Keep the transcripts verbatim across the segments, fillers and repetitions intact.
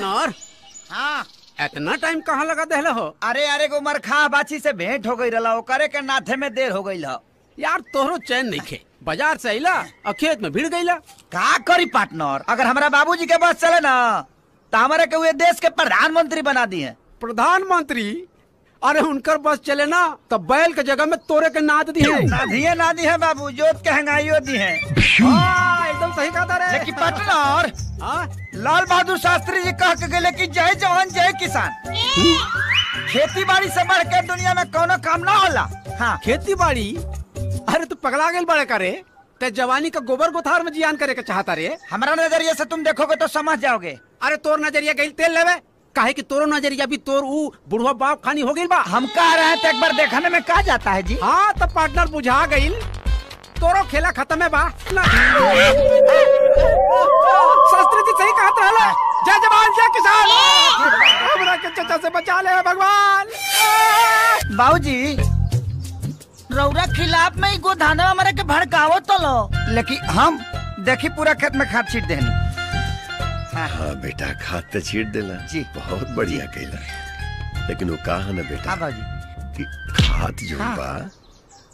नौर। हाँ। इतना टाइम कहाँ लगा देहला हो? अरे अरे उमर खा बाची से भेंट हो गई रहा हो, करे के नाथे में देर हो गई हो। यार तोहरो चैन नहीं खे, बाजार से आइला और खेत में भिड़ गईला। का करी पार्टनर, अगर हमारा बाबूजी के बस चले ना तो हमारे के देश के प्रधानमंत्री बना दिए। प्रधानमंत्री? अरे उनकर बस चले ना तो बैल के जगह में तोरे के नाद दी है। नादिये नादी है बाबू, जोत के हंगाइयो दी है। एकदम सही कहता रे। लेकिन पार्टनर, लाल बहादुर शास्त्री जी कह के गए कि जय जवान जय किसान। खेती बाड़ी से बढ़ के दुनिया में कोनो काम ना होला। हाँ खेती बाड़ी? अरे तू पगला गए बड़े करे, ते जवानी का गोबर गोथार में जियान करे के चाहता रे। हमारा नजरिया से तुम देखोगे तो समझ जाओगे। अरे तोर नजरिया गई तेल लेवे, काहे कि तोरो नजरिया भी तोर ऊ बुढ़वा बाप खानी हो गई बा। हम कह रहे हैं तो एक बार देखने में कहा जाता है जी। हाँ तो पार्टनर बुझा गई, तोरो खेला खत्म है बा। शास्त्री जी सही कहत रहले, जय जवान जय किसान। हमरा के चचा से बचा ले भगवान। बाबूजी रौरा खिलाफ में गोधाना हमारे के भड़कावो तो लो, लेकिन हम देखी पूरा खेत में खाद छीट देनी। हाँ बेटा खाद तो छीट देला जी, बहुत बढ़िया कैला। लेकिन वो कहा ना बेटा कि खाद जो हाँ। बा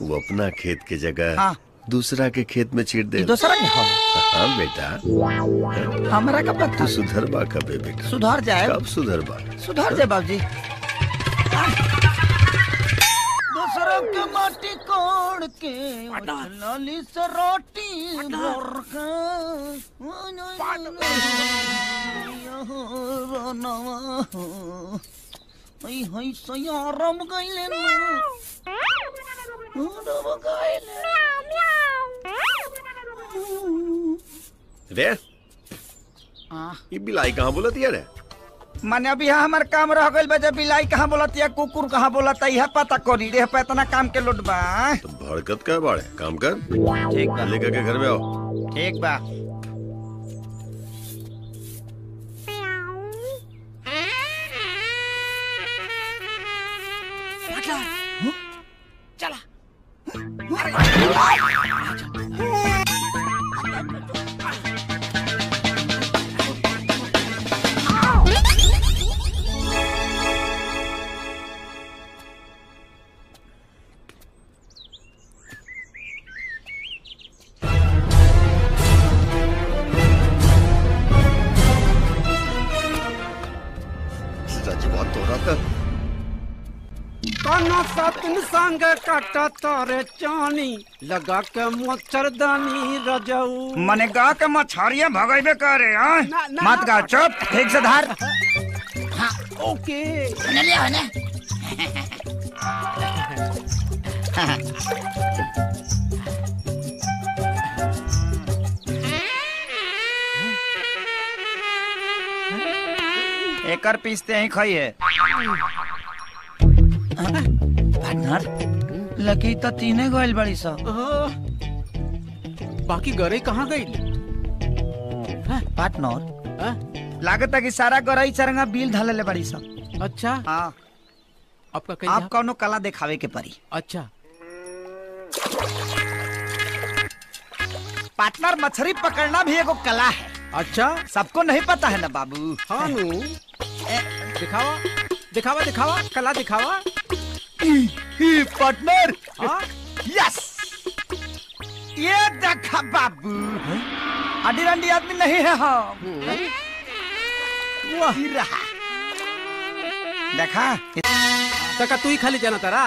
वो अपना खेत के जगह हाँ। दूसरा के खेत में छीट दे। दूसरा के हाँ। हाँ बेटा हमारा कब तू सुधर बा? कबे बेटा सुधर जाए? कब सुधर बा? सुधर जाए बाबूजी। दूसरा के माटी कोड़ के लाली से रोटी बिलाई कहाँ बोलती है? माने अभी हमारे काम रह गई बजे, बिलाई कहाँ बोलती है, कुकुर कहाँ बोलता है, पता करी देह पे इतना काम के लोट बा। तो भड़कत का बाड़े, काम कर ठीक बा, लेकर के घर में आओ। ठीक बा। काटा तारे चानी लगा के मच्छरदानी रजाऊ। मने गा के मछरिया भगाइबे करे। मत गा, चुप, ठीक से धार। हाँ ओके ले ले ने। एकर पीसते ही खाई है पार्टनर। लकी तो तीने गईल बड़ी सा, बाकी गरई कहाँ गई? पार्टनर लागत है कि सारा गरई चरंगा बिल ढाले ले बड़ी सा। अच्छा हाँ आपका कहीं आप कौनो कला दिखावे के परी। अच्छा पार्टनर मछली पकड़ना भी एगो कला है। अच्छा सबको नहीं पता है ना बाबू। हाँ नू दिखावा दिखावा दिखावा कला दिखावा। पार्टनर यस ये देखा बाबू, आधी रंडी आदमी नहीं है हम। वाह रहा देखा देखा तू ही खाली जाना तारा।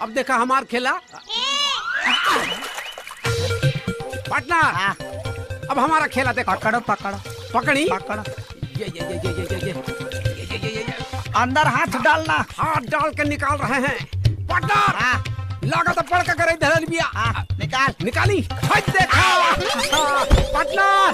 अब देखा हमार खेला पार्टनर, अब हमारा खेला देखा। पकड़ो पकड़ो पकड़ी पकड़ो। ये ये ये ये ये ये ये अंदर हाथ डालना, हाथ डाल के निकाल रहे हैं पार्टनर। लागत पड़ के करे धरन बिया। निकाल निकाली हट देखा पार्टनर।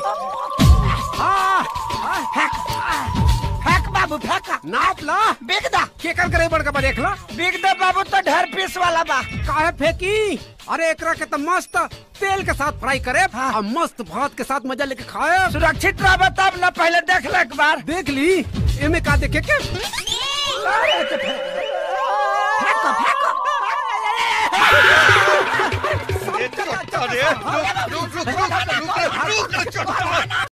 फेंक बाबू फेंका नाप ला बेगदा केकर करे बड़ का देख ला बेगदा बाबू तो ढेर पीस वाला बा। काहे फेंकी? अरे एकरा के तो मस्त तेल के साथ फ्राई करे और मस्त भात के साथ मजा लेके खाए। सुरक्षित रह तब ना, पहले देख ले एक बार। देख ली एमे का देखे के ये चलो चलो रुक रुक रुक रुक रुक।